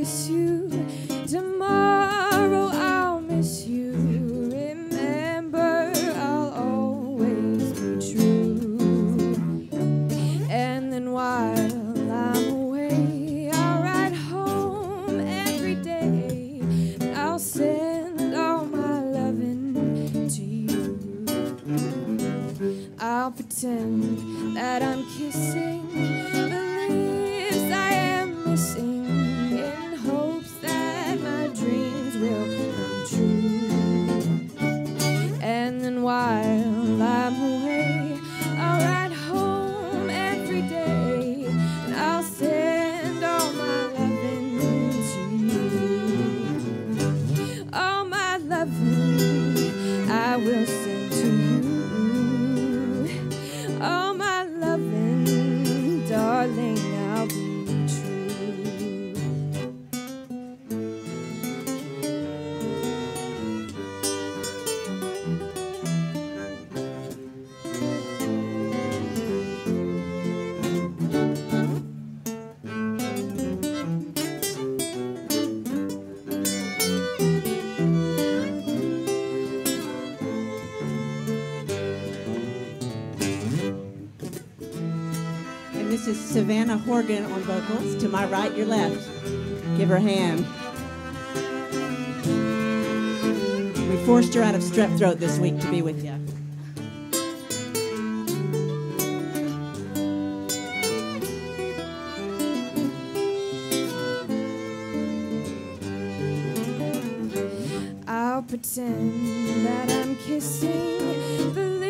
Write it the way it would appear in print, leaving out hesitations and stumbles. kiss you tomorrow. I'll miss you. Remember, I'll always be true. And then while I'm away, I'll ride home every day. I'll send all my loving to you. I'll pretend that I'm kissing the leaves I am missing, is Savannah Horgan on vocals. To my right, your left. Give her a hand. We forced her out of strep throat this week to be with you. I'll pretend that I'm kissing the